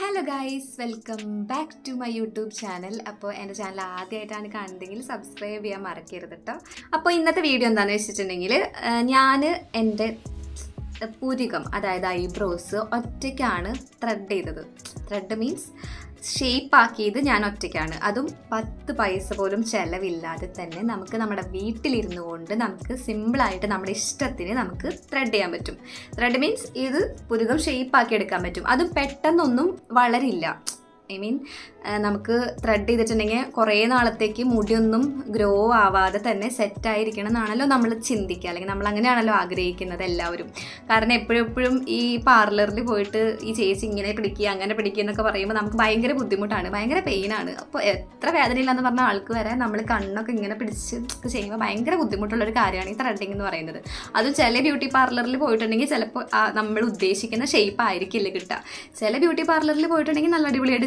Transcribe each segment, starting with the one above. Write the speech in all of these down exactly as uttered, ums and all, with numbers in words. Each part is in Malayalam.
Hello guys, welcome back to my YouTube channel. Appo ende channel aadyayittana kanundengil subscribe cheyan marakkeruditto. Appo innathe video endanu vechitundengil njan ende poorigam adayda eyebrows ottekaanu thread cheyidathu. Thread means shape aakiyathu njan ottekaanu. Adum ten paisa polum chelavillade thanne namukku nammade veettil irunnukonde namukku simple aayittu nammade ishtathine namukku thread cheyan pattum. Thread means idu poorigam shape aaki edukkan pattum. Adum pettannonnum valarilla. I mean നമുക്ക് ത്രെഡ് ചെയ്തിട്ടുണ്ടെങ്കിൽ കുറേ നാളത്തേക്ക് മുടിയൊന്നും ഗ്രോ ആവാതെ തന്നെ സെറ്റായിരിക്കണം എന്നാണല്ലോ നമ്മൾ ചിന്തിക്കുക, അല്ലെങ്കിൽ നമ്മൾ അങ്ങനെയാണല്ലോ ആഗ്രഹിക്കുന്നത് എല്ലാവരും. കാരണം എപ്പോഴെപ്പോഴും ഈ പാർലറിൽ പോയിട്ട് ഈ ചേച്ചി ഇങ്ങനെ പിടിക്കുക അങ്ങനെ പിടിക്കുക എന്നൊക്കെ പറയുമ്പോൾ നമുക്ക് ഭയങ്കര ബുദ്ധിമുട്ടാണ്, ഭയങ്കര പെയിനാണ്. അപ്പോൾ എത്ര വേദനയില്ലെന്ന് പറഞ്ഞ ആൾക്ക് വരെ നമ്മൾ കണ്ണൊക്കെ ഇങ്ങനെ പിടിച്ച് ചെയ്യുമ്പോൾ ഭയങ്കര ബുദ്ധിമുട്ടുള്ളൊരു കാര്യമാണ് ഈ ത്രെഡിങ് എന്ന് പറയുന്നത്. അത് ചില ബ്യൂട്ടി പാർലറിൽ പോയിട്ടുണ്ടെങ്കിൽ ചിലപ്പോൾ നമ്മൾ ഉദ്ദേശിക്കുന്ന ഷേപ്പ് ആയിരിക്കില്ല കിട്ടുക. ചില ബ്യൂട്ടി പാർലറിൽ പോയിട്ടുണ്ടെങ്കിൽ നല്ല അടിപൊളിയായിട്ട്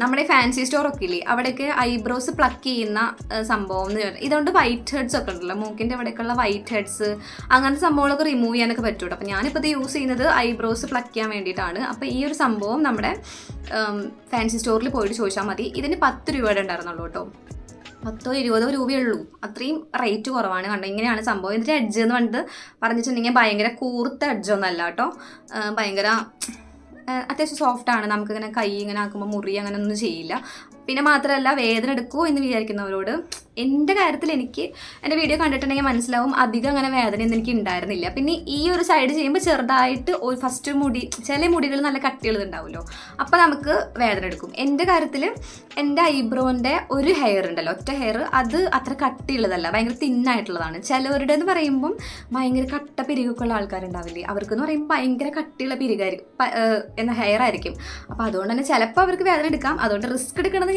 നമ്മുടെ ഫാൻസി സ്റ്റോറൊക്കെ ഇല്ലേ, അവിടെയൊക്കെ ഐബ്രോസ് പ്ലക്ക് ചെയ്യുന്ന സംഭവം എന്ന് പറഞ്ഞാൽ ഇതുകൊണ്ട് വൈറ്റ് ഹെഡ്സ് ഒക്കെ ഉണ്ടല്ലോ, മൂക്കിൻ്റെ അവിടെയൊക്കെയുള്ള വൈറ്റ് ഹെഡ്സ് അങ്ങനത്തെ സംഭവങ്ങളൊക്കെ റിമൂവ് ചെയ്യാനൊക്കെ പറ്റുള്ളൂ. അപ്പോൾ ഞാനിപ്പോൾ ഇത് യൂസ് ചെയ്യുന്നത് ഐബ്രോസ് പ്ലക്ക് ചെയ്യാൻ വേണ്ടിയിട്ടാണ്. അപ്പോൾ ഈ ഒരു സംഭവം നമ്മുടെ ഫാൻസി സ്റ്റോറിൽ പോയിട്ട് ചോദിച്ചാൽ മതി. ഇതിന് പത്ത് രൂപയുടെ ഉണ്ടായിരുന്നുള്ളൂ കേട്ടോ, പത്തോ ഇരുപതോ രൂപയുള്ളൂ, അത്രയും റേറ്റ് കുറവാണ്. കണ്ടോ ഇങ്ങനെയാണ് സംഭവം. ഇതിൻ്റെ എഡ്ജ് എന്ന് പറഞ്ഞിട്ട് പറഞ്ഞിട്ടുണ്ടെങ്കിൽ ഭയങ്കര കൂർത്ത എഡ്ജൊന്നല്ല കേട്ടോ, ഭയങ്കര അത്യാവശ്യം സോഫ്റ്റാണ്. നമുക്കിങ്ങനെ കൈ ഇങ്ങനെ ആക്കുമ്പോൾ മുറി അങ്ങനെയൊന്നും ചെയ്യില്ല. പിന്നെ മാത്രമല്ല വേദന എടുക്കുമോ എന്ന് വിചാരിക്കുന്നവരോട്, എൻ്റെ കാര്യത്തിൽ എനിക്ക് എൻ്റെ വീഡിയോ കണ്ടിട്ടുണ്ടെങ്കിൽ മനസ്സിലാവും അധികം അങ്ങനെ വേദനയൊന്നും എനിക്ക് ഉണ്ടായിരുന്നില്ല. പിന്നെ ഈ ഒരു സൈഡ് ചെയ്യുമ്പോൾ ചെറുതായിട്ട് ഒരു ഫസ്റ്റ് മുടി, ചില മുടികൾ നല്ല കട്ടിയുള്ളതുണ്ടാവുമല്ലോ, അപ്പോൾ നമുക്ക് വേദന എടുക്കും. എൻ്റെ കാര്യത്തിൽ എൻ്റെ ഐബ്രോൻ്റെ ഒരു ഹെയർ ഉണ്ടല്ലോ, ഒറ്റ ഹെയർ, അത് അത്ര കട്ടിയുള്ളതല്ല, ഭയങ്കര തിന്നായിട്ടുള്ളതാണ്. ചിലവരുടെ എന്ന് പറയുമ്പം ഭയങ്കര കട്ട പിരികൊക്കെയുള്ള ആൾക്കാരുണ്ടാവില്ലേ, അവർക്കെന്ന് പറയുമ്പോൾ ഭയങ്കര കട്ടിയുള്ള പിരികായിരിക്കും എന്ന ഹെയർ ആയിരിക്കും. അപ്പോൾ അതുകൊണ്ട് തന്നെ ചിലപ്പോൾ അവർക്ക് വേദന എടുക്കാം. അതുകൊണ്ട് റിസ്ക് എടുക്കണമെന്ന്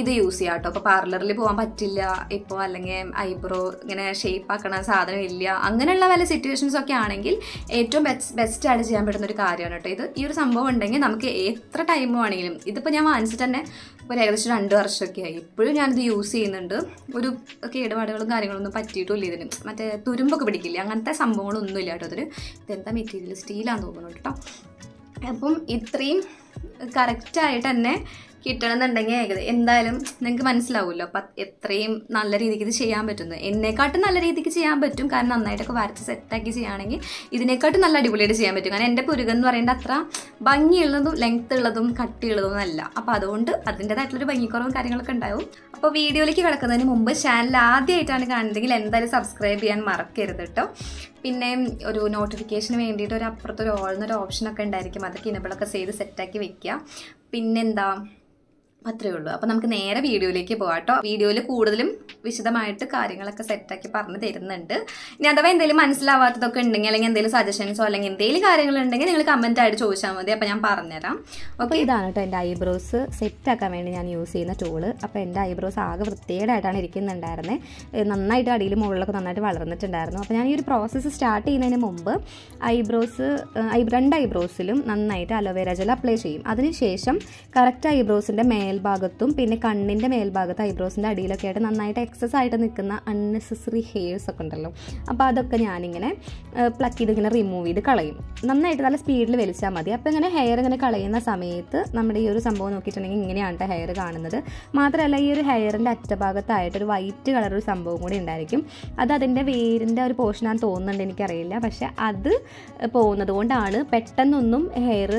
ഇത് യൂസ് ചെയ്യാം കേട്ടോ. ഇപ്പോൾ പാർലറിൽ പോകാൻ പറ്റില്ല ഇപ്പോൾ, അല്ലെങ്കിൽ ഐബ്രോ ഇങ്ങനെ ഷേപ്പ് ആക്കണ സാധനം ഇല്ല, അങ്ങനെയുള്ള പല സിറ്റുവേഷൻസൊക്കെ ആണെങ്കിൽ ഏറ്റവും ബെസ്റ്റ് ബെസ്റ്റായിട്ട് ചെയ്യാൻ പറ്റുന്നൊരു കാര്യമാണ് കേട്ടോ ഇത്. ഈ ഒരു സംഭവം ഉണ്ടെങ്കിൽ നമുക്ക് എത്ര ടൈം ആണെങ്കിലും, ഇതിപ്പോൾ ഞാൻ വാങ്ങിച്ചിട്ട് തന്നെ ഒരു ഏകദേശം രണ്ട് വർഷമൊക്കെ ആയി, ഇപ്പോഴും ഞാനിത് യൂസ് ചെയ്യുന്നുണ്ട്. ഒരു കേടുപാടുകളും കാര്യങ്ങളൊന്നും പറ്റിയിട്ടുമില്ല ഇതിന്, മറ്റേ തുരുമ്പൊക്കെ പിടിക്കില്ല അങ്ങനത്തെ സംഭവങ്ങളൊന്നും ഇല്ല കേട്ടോ ഇതിന്. ഇതെന്താ മെറ്റീരിയൽ, സ്റ്റീലാന്ന് തോന്നുന്നു കേട്ടോ. അപ്പം ഇത്രയും കറക്റ്റായിട്ട് തന്നെ കിട്ടണമെന്നുണ്ടെങ്കിൽ ഏകദേശം എന്തായാലും നിങ്ങൾക്ക് മനസ്സിലാവുമല്ലോ അപ്പം എത്രയും നല്ല രീതിക്ക് ഇത് ചെയ്യാൻ പറ്റുന്നത്. എന്നെക്കാട്ടും നല്ല രീതിക്ക് ചെയ്യാൻ പറ്റും, കാരണം നന്നായിട്ടൊക്കെ വരച്ച് സെറ്റാക്കി ചെയ്യുകയാണെങ്കിൽ ഇതിനെക്കാട്ടും നല്ല അടിപൊളിയായിട്ട് ചെയ്യാൻ പറ്റും. കാരണം എൻ്റെ പുരുകം എന്ന് പറയുന്നത് അത്ര ഭംഗിയുള്ളതും ലെങ്ത് ഉള്ളതും കട്ടിയുള്ളതും അല്ല. അപ്പോൾ അതുകൊണ്ട് അതിൻ്റേതായിട്ടുള്ളൊരു ഭംഗിക്കുറവും കാര്യങ്ങളൊക്കെ ഉണ്ടാവും. അപ്പോൾ വീഡിയോയിലേക്ക് കിടക്കുന്നതിന് മുമ്പ് ചാനൽ ആദ്യമായിട്ടാണ് കാണുന്നതെങ്കിൽ എന്തായാലും സബ്സ്ക്രൈബ് ചെയ്യാൻ മറക്കരുത് കേട്ടോ. പിന്നെ ഒരു നോട്ടിഫിക്കേഷന് വേണ്ടിയിട്ട് ഒരു അപ്പുറത്തൊരു ഓൾന്നൊരു ഓപ്ഷനൊക്കെ ഉണ്ടായിരിക്കും, അതൊക്കെ ഇനബിളൊക്കെ ചെയ്ത് സെറ്റാക്കി വെക്കുക. പിന്നെന്താ, അത്രയേ ഉള്ളൂ. അപ്പോൾ നമുക്ക് നേരെ വീഡിയോയിലേക്ക് പോകാം കേട്ടോ. വീഡിയോയിൽ കൂടുതലും വിശദമായിട്ട് കാര്യങ്ങളൊക്കെ സെറ്റാക്കി പറഞ്ഞു തരുന്നുണ്ട്. ഇനി അഥവാ എന്തെങ്കിലും മനസ്സിലാവാത്തതൊക്കെ ഉണ്ടെങ്കിൽ, അല്ലെങ്കിൽ എന്തെങ്കിലും സജഷൻസോ അല്ലെങ്കിൽ എന്തെങ്കിലും കാര്യങ്ങളുണ്ടെങ്കിൽ നിങ്ങൾ കമൻറ്റായിട്ട് ചോദിച്ചാൽ മതി, അപ്പോൾ ഞാൻ പറഞ്ഞുതരാം. അപ്പോൾ ഇതാണ് കേട്ടോ എൻ്റെ ഐബ്രോസ് സെറ്റാക്കാൻ വേണ്ടി ഞാൻ യൂസ് ചെയ്യുന്ന ടൂള്. അപ്പോൾ എൻ്റെ ഐബ്രോസ് ആകെ വൃത്തികേടായിട്ടാണ് ഇരിക്കുന്നുണ്ടായിരുന്നത്, നന്നായിട്ട് അടിയിൽ മുകളിലൊക്കെ നന്നായിട്ട് വളർന്നിട്ടുണ്ടായിരുന്നു. അപ്പോൾ ഞാൻ ഈ ഒരു പ്രോസസ്സ് സ്റ്റാർട്ട് ചെയ്യുന്നതിന് മുമ്പ് ഐബ്രോസ് രണ്ട് ഐബ്രോസിലും നന്നായിട്ട് അലോവേര ജെൽ അപ്ലൈ ചെയ്യും. അതിനുശേഷം കറക്റ്റ് ഐബ്രോസിൻ്റെ മേ മേൽഭാഗത്തും പിന്നെ കണ്ണിൻ്റെ മേൽഭാഗത്ത് ഐബ്രോസിൻ്റെ അടിയിലൊക്കെ ആയിട്ട് നന്നായിട്ട് എക്സസ് ആയിട്ട് നിൽക്കുന്ന അൺനെസസറി ഹെയർസ് ഒക്കെ ഉണ്ടല്ലോ, അപ്പോൾ അതൊക്കെ ഞാനിങ്ങനെ പ്ലക്ക് ചെയ്തിങ്ങനെ റിമൂവ് ചെയ്ത് കളയും. നന്നായിട്ട് നല്ല സ്പീഡിൽ വലിച്ചാൽ മതി. അപ്പോൾ ഇങ്ങനെ ഹെയർ ഇങ്ങനെ കളയുന്ന സമയത്ത് നമ്മുടെ ഈ ഒരു സംഭവം നോക്കിയിട്ടുണ്ടെങ്കിൽ ഇങ്ങനെയാണ് ഹെയർ കാണുന്നത്. മാത്രമല്ല ഈ ഒരു ഹെയറിൻ്റെ അറ്റഭാഗത്തായിട്ടൊരു വൈറ്റ് കളർ ഒരു സംഭവം കൂടി ഉണ്ടായിരിക്കും, അത് അതിൻ്റെ വേരിൻ്റെ ഒരു പോർഷനാണെന്ന് തോന്നുന്നുണ്ട്, എനിക്കറിയില്ല. പക്ഷെ അത് പോകുന്നത് കൊണ്ടാണ് പെട്ടെന്നൊന്നും ഹെയർ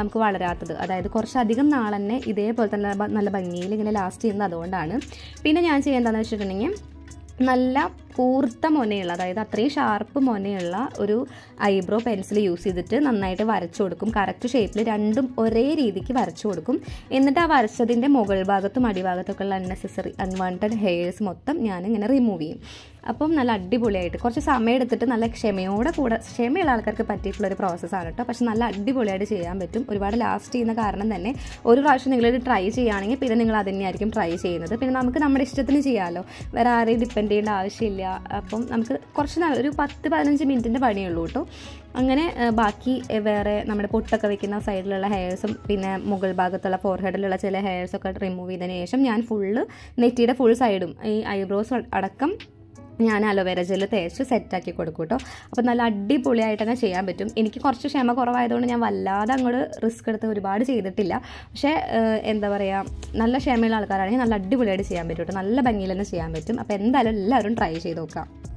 നമുക്ക് വളരാത്തത്. അതായത് കുറച്ചധികം നാളെന്നെ ഇതേപോലെ തന്നെ നല്ല ഭംഗിയിൽ ഇങ്ങനെ ലാസ്റ്റ് ചെയ്യുന്നത് അതുകൊണ്ടാണ്. പിന്നെ ഞാൻ ചെയ്യുന്നതെന്ന് വെച്ചിട്ടുണ്ടെങ്കിൽ നല്ല കൂർത്ത മൊനയുള്ള അതായത് അത്രയും ഷാർപ്പ് മൊനയുള്ള ഒരു ഐബ്രോ പെൻസിൽ യൂസ് ചെയ്തിട്ട് നന്നായിട്ട് വരച്ചു കൊടുക്കും. കറക്റ്റ് ഷേപ്പിൽ രണ്ടും ഒരേ രീതിക്ക് വരച്ചു കൊടുക്കും. എന്നിട്ട് ആ വരച്ചതിൻ്റെ മുകൾ ഭാഗത്തും അടിഭാഗത്തൊക്കെ ഉള്ള അൺനെസസറി അൺവാണ്ടഡ് ഹെയർസ് മൊത്തം ഞാനിങ്ങനെ റിമൂവ് ചെയ്യും. അപ്പം നല്ല അടിപൊളിയായിട്ട് കുറച്ച് സമയം എടുത്തിട്ട് നല്ല ക്ഷമയോടെ കൂടെ ക്ഷമയുള്ള ആൾക്കാർക്ക് പറ്റിയിട്ടുള്ളൊരു പ്രോസസ്സാണ് കേട്ടോ. പക്ഷെ നല്ല അടിപൊളിയായിട്ട് ചെയ്യാൻ പറ്റും. ഒരുപാട് ലാസ്റ്റ് ചെയ്യുന്ന കാരണം തന്നെ ഒരു പ്രാവശ്യം നിങ്ങളിത് ട്രൈ ചെയ്യുകയാണെങ്കിൽ പിന്നെ നിങ്ങൾ അതുതന്നെയായിരിക്കും ട്രൈ ചെയ്യുന്നത്. പിന്നെ നമുക്ക് നമ്മുടെ ഇഷ്ടത്തിന് ചെയ്യാമല്ലോ, വേറെ ആരെയും ഡിപ്പെൻഡ് ചെയ്യേണ്ട ആവശ്യമില്ല. അപ്പം നമുക്ക് കുറച്ച് നാൾ ഒരു പത്ത് പതിനഞ്ച് മിനിറ്റിൻ്റെ പണിയുള്ളൂ കേട്ടോ. അങ്ങനെ ബാക്കി വേറെ നമ്മുടെ പൊട്ടൊക്കെ വെക്കുന്ന സൈഡിലുള്ള ഹെയർസും പിന്നെ മുകൾ ഭാഗത്തുള്ള ഫോർഹെഡിലുള്ള ചില ഹെയർസൊക്കെ റിമൂവ് ചെയ്തതിന് ശേഷം ഞാൻ ഫുള്ള് നെറ്റിയുടെ ഫുൾ സൈഡും ഈ ഐബ്രോസ് അടക്കം ഞാൻ അലോവേര ജെല്ല് തേച്ച് സെറ്റാക്കി കൊടുക്കും കേട്ടോ. അപ്പോൾ നല്ല അടിപൊളിയായിട്ട് തന്നെ ചെയ്യാൻ പറ്റും. എനിക്ക് കുറച്ച് ക്ഷമ കുറവായതുകൊണ്ട് ഞാൻ വല്ലാതെ അങ്ങോട്ട് റിസ്ക് എടുത്ത് ഒരുപാട് ചെയ്തിട്ടില്ല. പക്ഷേ എന്താ പറയുക, നല്ല ക്ഷമയുള്ള ആൾക്കാരാണെങ്കിൽ നല്ല അടിപൊളിയായിട്ട് ചെയ്യാൻ പറ്റും കേട്ടോ. നല്ല ഭംഗിയിൽ തന്നെ ചെയ്യാൻ പറ്റും. അപ്പോൾ എന്തായാലും എല്ലാവരും ട്രൈ ചെയ്ത് നോക്കാം.